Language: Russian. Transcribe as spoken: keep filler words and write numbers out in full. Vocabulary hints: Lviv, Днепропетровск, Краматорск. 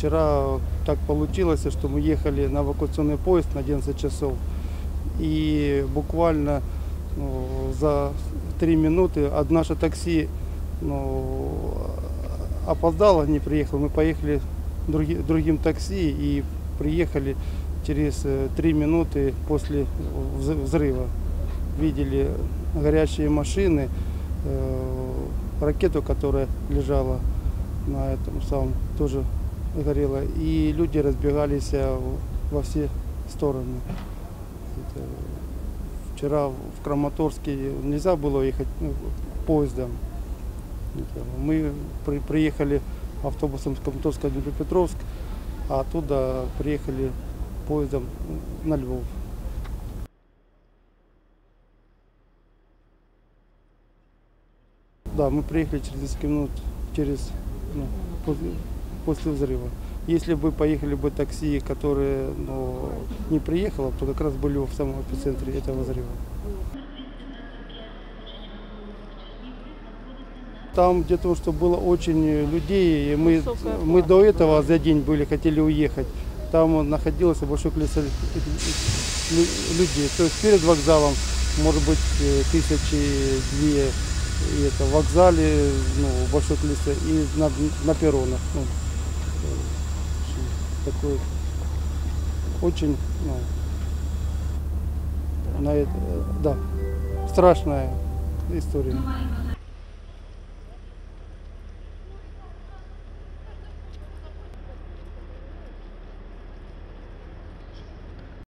Вчера так получилось, что мы ехали на эвакуационный поезд на одиннадцать часов. И буквально ну, за три минуты от наше такси ну, опоздало, не приехало. Мы поехали други, другим такси и приехали через три минуты после взрыва. Видели горящие машины, э, ракету, которая лежала на этом самом, тоже горела. И люди разбегались во все стороны. Это вчера в Краматорске нельзя было ехать поездом. Мы при, приехали автобусом с Краматорска в Днепропетровск, а оттуда приехали поездом на Львов. Да, мы приехали через несколько минут через, ну, после, после взрыва. Если бы поехали бы такси, которое ну, не приехало, то как раз были в самом эпицентре этого взрыва. Там где-то что было очень людей, и мы, мы до этого за день были, хотели уехать. Там находилось большое количество людей. То есть перед вокзалом, может быть, тысячи две. И это в вокзале, ну, большое количество, и на, на перронах. Ну, такой очень, ну, на это, да, страшная история.